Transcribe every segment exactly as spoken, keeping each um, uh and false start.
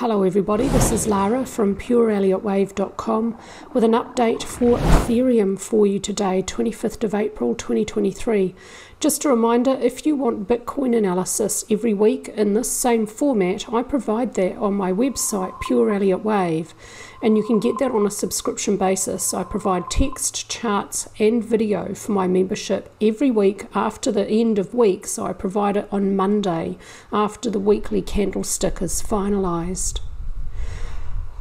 Hello everybody, this is Lara from pure elliott wave dot com with an update for Ethereum for you today, twenty-fifth of April twenty twenty-three. Just a reminder, if you want Bitcoin analysis every week in this same format, I provide that on my website, Pure Elliott Wave, and you can get that on a subscription basis. I provide text, charts and video for my membership every week after the end of week, so I provide it on Monday after the weekly candlestick is finalised.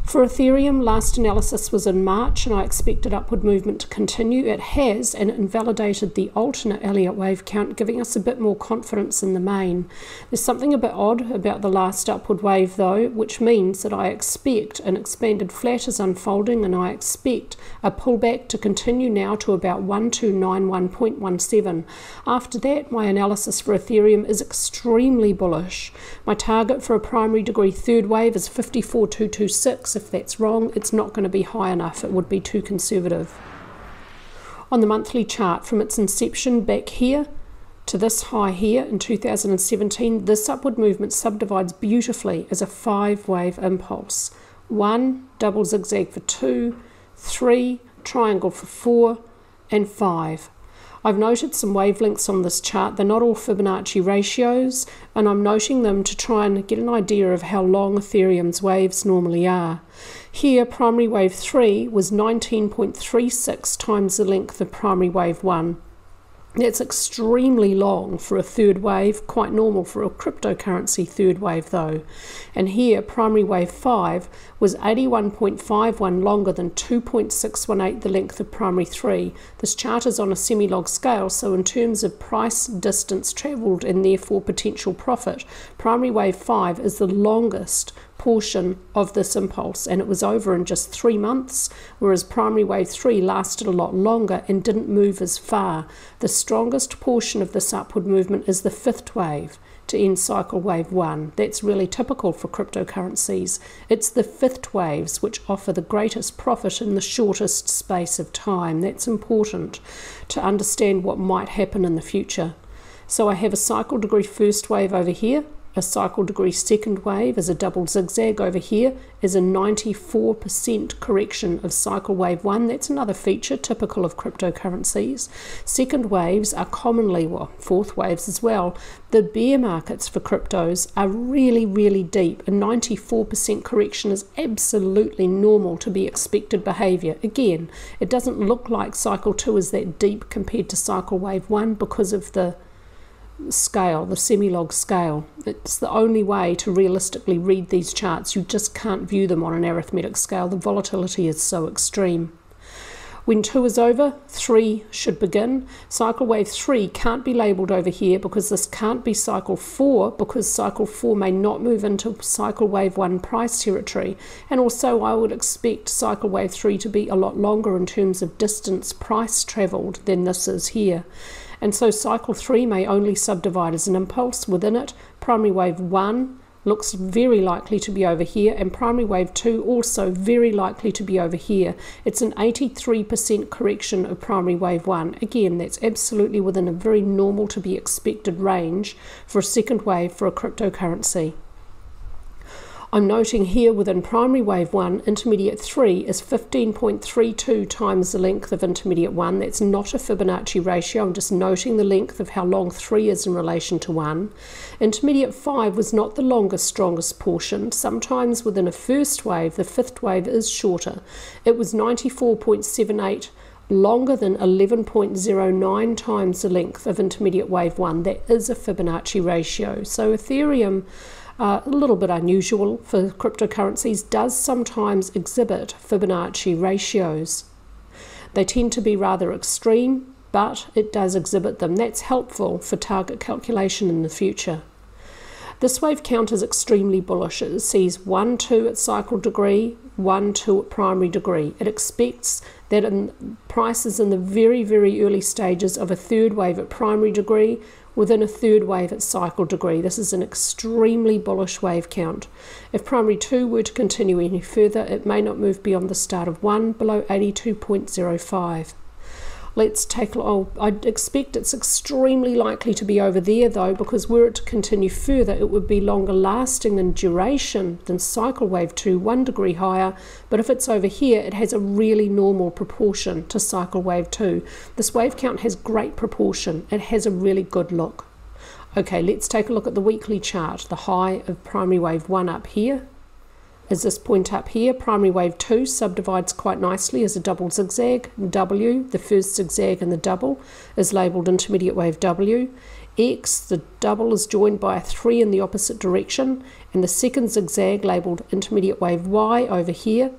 For Ethereum, last analysis was in March and I expected upward movement to continue. It has, and it invalidated the alternate Elliott wave count, giving us a bit more confidence in the main. There's something a bit odd about the last upward wave though, which means that I expect an expanded flat is unfolding and I expect a pullback to continue now to about one two nine one point one seven. After that, my analysis for Ethereum is extremely bullish. My target for a primary degree third wave is fifty-four two two six. If that's wrong, it's not going to be high enough. It would be too conservative. On the monthly chart, from its inception back here to this high here in two thousand seventeen, this upward movement subdivides beautifully as a five-wave impulse. One, double zigzag for two, three, triangle for four, and five. I've noted some wavelengths on this chart. They're not all Fibonacci ratios, and I'm noting them to try and get an idea of how long Ethereum's waves normally are. Here, primary wave three was nineteen point three six times the length of primary wave one. That's extremely long for a third wave, quite normal for a cryptocurrency third wave though. And here, primary wave five was eighty-one point five one, longer than two point six one eight the length of primary three. This chart is on a semi-log scale, so in terms of price, distance travelled and therefore potential profit, primary wave five is the longest portion of this impulse, and it was over in just three months, whereas primary wave three lasted a lot longer and didn't move as far. The strongest portion of this upward movement is the fifth wave to end cycle wave one. That's really typical for cryptocurrencies. It's the fifth waves which offer the greatest profit in the shortest space of time. That's important to understand what might happen in the future. So I have a cycle degree first wave over here. A cycle degree second wave is a double zigzag over here, is a ninety-four percent correction of cycle wave one. That's another feature typical of cryptocurrencies. Second waves are commonly, well, fourth waves as well. The bear markets for cryptos are really, really deep. A ninety-four percent correction is absolutely normal to be expected behavior. Again, it doesn't look like cycle two is that deep compared to cycle wave one because of the scale, the semi-log scale. It's the only way to realistically read these charts. You just can't view them on an arithmetic scale. The volatility is so extreme. When two is over, three should begin. Cycle wave three can't be labelled over here because this can't be cycle four, because cycle four may not move into cycle wave one price territory. And also I would expect cycle wave three to be a lot longer in terms of distance price travelled than this is here. And so cycle three may only subdivide as an impulse. Within it, primary wave one looks very likely to be over here, and primary wave two also very likely to be over here. It's an eighty-three percent correction of primary wave one. Again, that's absolutely within a very normal to be expected range for a second wave for a cryptocurrency. I'm noting here within primary wave one, intermediate three is fifteen point three two times the length of intermediate one. That's not a Fibonacci ratio. I'm just noting the length of how long three is in relation to one. Intermediate five was not the longest, strongest portion. Sometimes within a first wave, the fifth wave is shorter. It was ninety-four point seven eight, longer than eleven point zero nine times the length of intermediate wave one. That is a Fibonacci ratio. So Ethereum, Uh, a little bit unusual for cryptocurrencies, does sometimes exhibit Fibonacci ratios. They tend to be rather extreme, but it does exhibit them. That's helpful for target calculation in the future. This wave count is extremely bullish. It sees one two at cycle degree, one two at primary degree. It expects that in prices in the very, very early stages of a third wave at primary degree, within a third wave at cycle degree. This is an extremely bullish wave count. If primary two were to continue any further, it may not move beyond the start of one, below eighty-two point zero five. Let's take, oh, I expect it's extremely likely to be over there though, because were it to continue further, it would be longer lasting in duration than cycle wave two, one degree higher. But if it's over here, it has a really normal proportion to cycle wave two. This wave count has great proportion. It has a really good look. Okay, let's take a look at the weekly chart. The high of primary wave one up here is this point up here. Primary wave two subdivides quite nicely as a double zigzag. W, the first zigzag and the double, is labelled intermediate wave W. X, the double, is joined by a three in the opposite direction, and the second zigzag, labelled intermediate wave Y over here,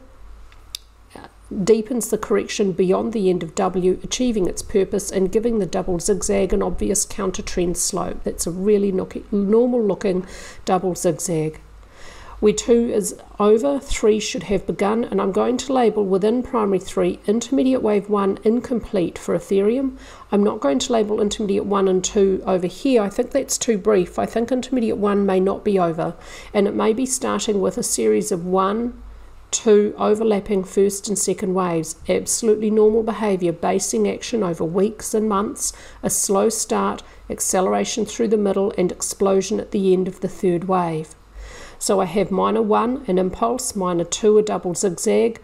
deepens the correction beyond the end of W, achieving its purpose and giving the double zigzag an obvious counter trend slope. That's a really normal looking double zigzag. Where two is over, three should have begun, and I'm going to label within primary three intermediate wave one incomplete for Ethereum. I'm not going to label intermediate one and two over here. I think that's too brief. I think intermediate one may not be over, and it may be starting with a series of one, two overlapping first and second waves. Absolutely normal behavior, basing action over weeks and months, a slow start, acceleration through the middle, and explosion at the end of the third wave. So I have minor one, an impulse, minor two, a double zigzag,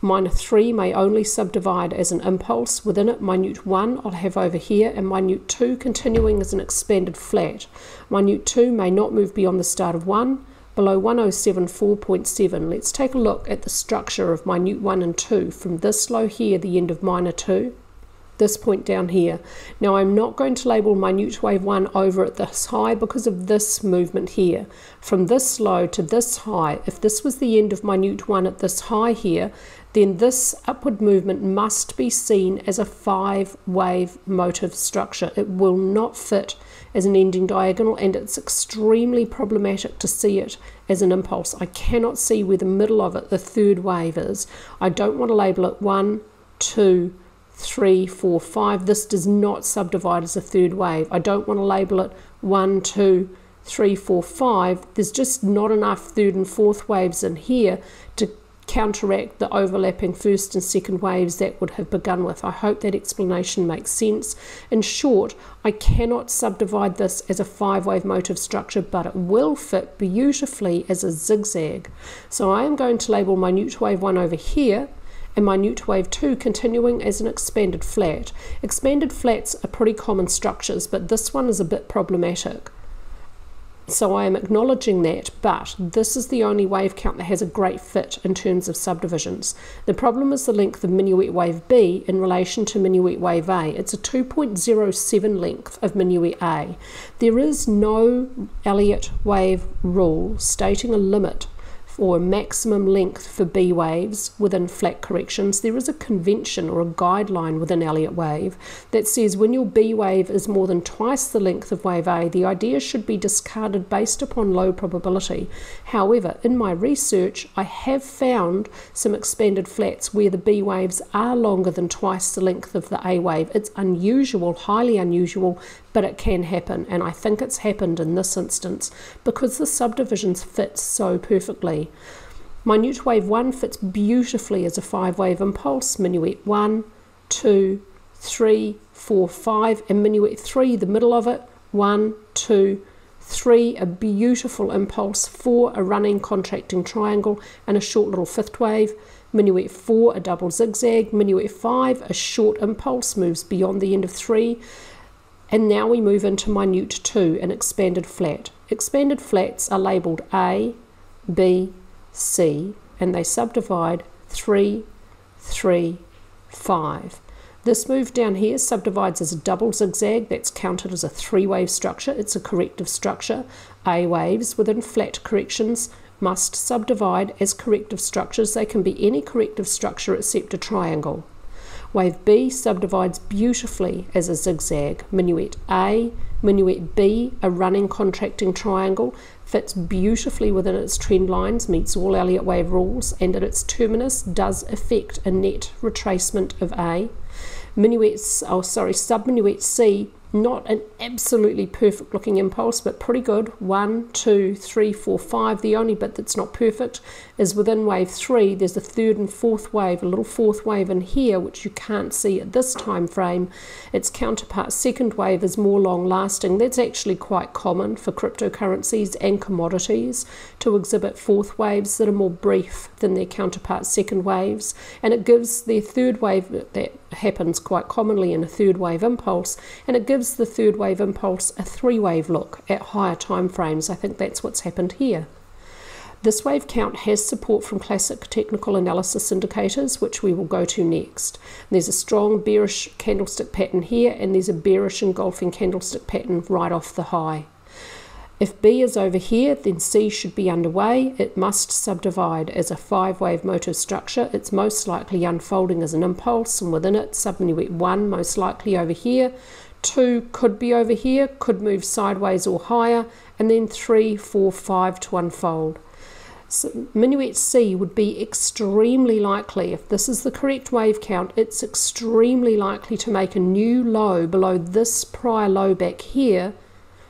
minor three may only subdivide as an impulse. Within it, minute one I'll have over here, and minute two continuing as an expanded flat. Minute two may not move beyond the start of one, below one oh seven four point seven. Let's take a look at the structure of minute one and two from this low here, the end of minor two, this point down here. Now I'm not going to label minute wave one over at this high because of this movement here. From this low to this high, if this was the end of minute one at this high here, then this upward movement must be seen as a five wave motive structure. It will not fit as an ending diagonal, and it's extremely problematic to see it as an impulse. I cannot see where the middle of it, the third wave, is. I don't want to label it one, two, three, four, five. This does not subdivide as a third wave. I don't want to label it one, two, three, four, five. There's just not enough third and fourth waves in here to counteract the overlapping first and second waves that would have begun with. I hope that explanation makes sense. In short, I cannot subdivide this as a five wave motive structure, but it will fit beautifully as a zigzag. So I am going to label minute wave one over here, and minute wave two continuing as an expanded flat. Expanded flats are pretty common structures, but this one is a bit problematic. So I am acknowledging that, but this is the only wave count that has a great fit in terms of subdivisions. The problem is the length of Minuet wave B in relation to Minuet wave A. It's a two point oh seven length of Minuet A. There is no Elliott wave rule stating a limit or maximum length for B waves within flat corrections. There is a convention or a guideline within Elliott wave that says when your B wave is more than twice the length of wave A, the idea should be discarded based upon low probability. However, in my research, I have found some expanded flats where the B waves are longer than twice the length of the A wave. It's unusual, highly unusual, but it can happen, and I think it's happened in this instance because the subdivisions fit so perfectly. Minute wave one fits beautifully as a five wave impulse. Minuet one, two, three, four, five, and minuet three, the middle of it, one, two, three, a beautiful impulse. Four, a running contracting triangle and a short little fifth wave. Minuet four, a double zigzag. Minuet five, a short impulse, moves beyond the end of three. And now we move into minute two, an expanded flat. Expanded flats are labelled A, B, C, and they subdivide three, three, five. This move down here subdivides as a double zigzag. That's counted as a three-wave structure. It's a corrective structure. A waves within flat corrections must subdivide as corrective structures. They can be any corrective structure except a triangle. Wave B subdivides beautifully as a zigzag. Minuet A, minuet B, a running contracting triangle, fits beautifully within its trend lines, meets all Elliott wave rules, and at its terminus does affect a net retracement of A. Minuet, oh sorry, subminuet C Not an absolutely perfect looking impulse, but pretty good. One, two, three, four, five. The only bit that's not perfect is within wave three. There's a third and fourth wave, a little fourth wave in here, which you can't see at this time frame. Its counterpart, second wave, is more long lasting. That's actually quite common for cryptocurrencies and commodities to exhibit fourth waves that are more brief than their counterpart, second waves. And it gives their third wave, that happens quite commonly in a third wave impulse, and it gives the third wave impulse a three-wave look at higher time frames. I think that's what's happened here. This wave count has support from classic technical analysis indicators, which we will go to next. There's a strong bearish candlestick pattern here, and there's a bearish engulfing candlestick pattern right off the high. If B is over here, then C should be underway. It must subdivide as a five-wave motive structure. It's most likely unfolding as an impulse, and within it, subnuit one most likely over here. Two could be over here, could move sideways or higher, and then three, four, five to unfold. So minuet C would be extremely likely, if this is the correct wave count, it's extremely likely to make a new low below this prior low back here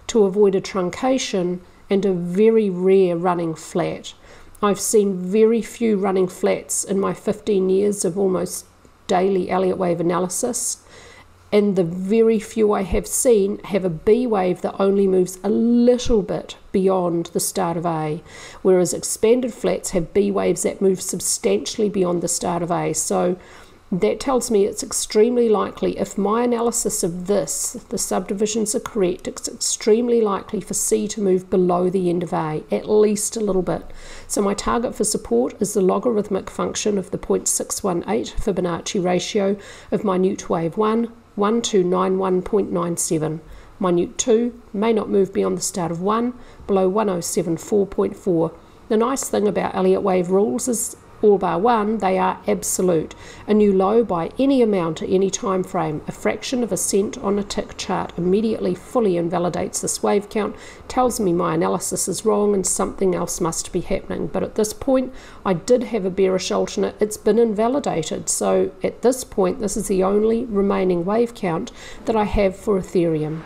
to avoid a truncation and a very rare running flat. I've seen very few running flats in my fifteen years of almost daily Elliott wave analysis. And the very few I have seen have a B wave that only moves a little bit beyond the start of A, whereas expanded flats have B waves that move substantially beyond the start of A. So that tells me it's extremely likely, if my analysis of this, the subdivisions are correct, it's extremely likely for C to move below the end of A, at least a little bit. So my target for support is the logarithmic function of the zero point six one eight Fibonacci ratio of minute wave one, one two nine one point nine seven. Minute two may not move beyond the start of one, below one oh seven four point four. The nice thing about Elliott wave rules is all bar one, they are absolute. A new low by any amount at any time frame, a fraction of a cent on a tick chart, immediately fully invalidates this wave count, tells me my analysis is wrong and something else must be happening. But at this point, I did have a bearish alternate. It's been invalidated. So at this point, this is the only remaining wave count that I have for Ethereum.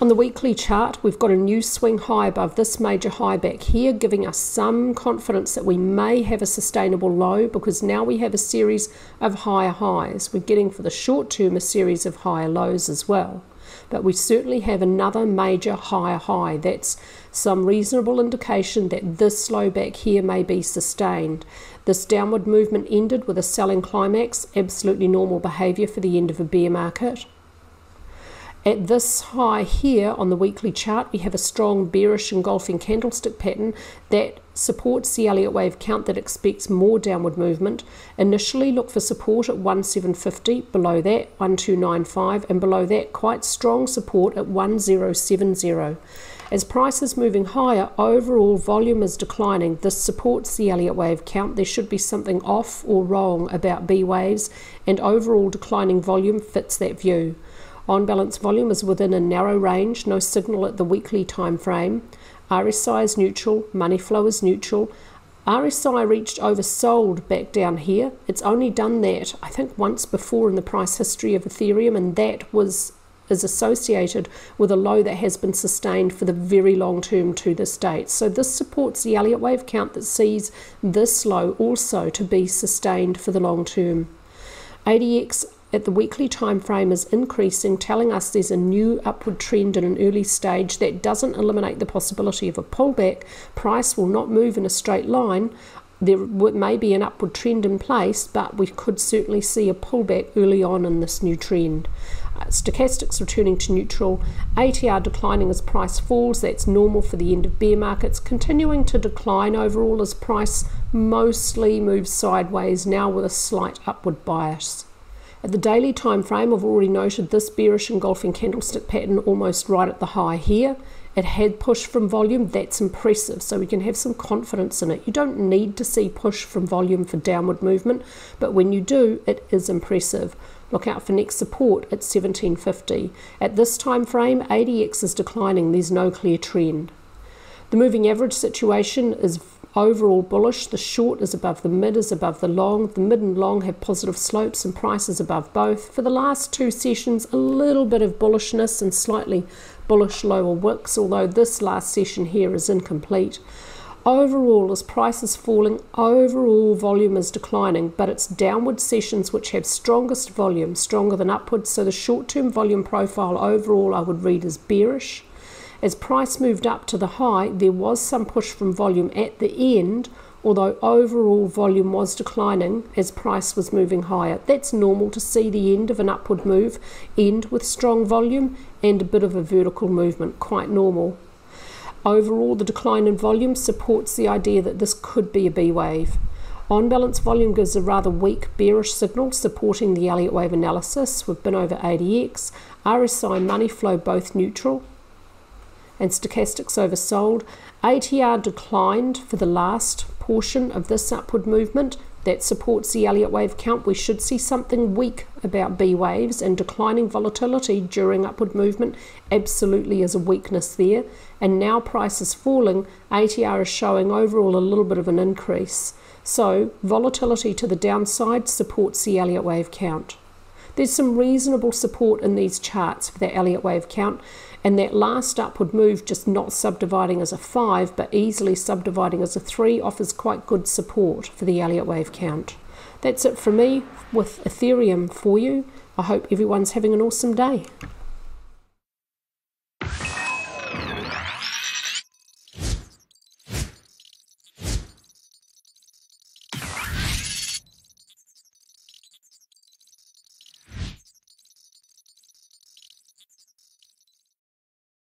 On the weekly chart, we've got a new swing high above this major high back here, giving us some confidence that we may have a sustainable low, because now we have a series of higher highs. We're getting for the short term a series of higher lows as well. But we certainly have another major higher high. That's some reasonable indication that this low back here may be sustained. This downward movement ended with a selling climax, absolutely normal behavior for the end of a bear market. At this high here on the weekly chart, we have a strong bearish engulfing candlestick pattern that supports the Elliott wave count that expects more downward movement. Initially look for support at one seven five zero, below that one two nine five, and below that quite strong support at one zero seven zero. As price is moving higher, overall volume is declining. This supports the Elliott wave count. There should be something off or wrong about B waves, and overall declining volume fits that view. On balance, volume is within a narrow range, no signal at the weekly time frame. R S I is neutral, money flow is neutral. R S I reached oversold back down here. It's only done that, I think, once before in the price history of Ethereum, and that was is associated with a low that has been sustained for the very long term to this date. So this supports the Elliott wave count that sees this low also to be sustained for the long term. A D X at the weekly time frame is increasing, telling us there's a new upward trend in an early stage. That doesn't eliminate the possibility of a pullback. Price will not move in a straight line. There may be an upward trend in place, but we could certainly see a pullback early on in this new trend. Uh, stochastics returning to neutral, A T R declining as price falls. That's normal for the end of bear markets, continuing to decline overall as price mostly moves sideways now with a slight upward bias. At the daily time frame, I've already noted this bearish engulfing candlestick pattern almost right at the high here. It had push from volume. That's impressive, so we can have some confidence in it. You don't need to see push from volume for downward movement, but when you do, it is impressive. Look out for next support at seventeen fifty. At this time frame, A D X is declining. There's no clear trend. The moving average situation is overall bullish. The short is above the mid, is above the long. The mid and long have positive slopes and prices above both. For the last two sessions, a little bit of bullishness and slightly bullish lower wicks, although this last session here is incomplete. Overall, as price is falling, overall volume is declining, but it's downward sessions which have strongest volume, stronger than upwards. So the short-term volume profile overall I would read as bearish. As price moved up to the high, there was some push from volume at the end, although overall volume was declining as price was moving higher. That's normal to see the end of an upward move end with strong volume and a bit of a vertical movement, quite normal. Overall, the decline in volume supports the idea that this could be a B wave. On balance, volume gives a rather weak bearish signal supporting the Elliott wave analysis. We've been over A D X, R S I money flow both neutral, and stochastics oversold. A T R declined for the last portion of this upward movement. That supports the Elliott wave count. We should see something weak about B waves, and declining volatility during upward movement absolutely is a weakness there. And now price is falling, A T R is showing overall a little bit of an increase. So volatility to the downside supports the Elliott wave count. There's some reasonable support in these charts for that Elliott wave count, and that last upward move just not subdividing as a five but easily subdividing as a three offers quite good support for the Elliott wave count. That's it from me with Ethereum for you. I hope everyone's having an awesome day.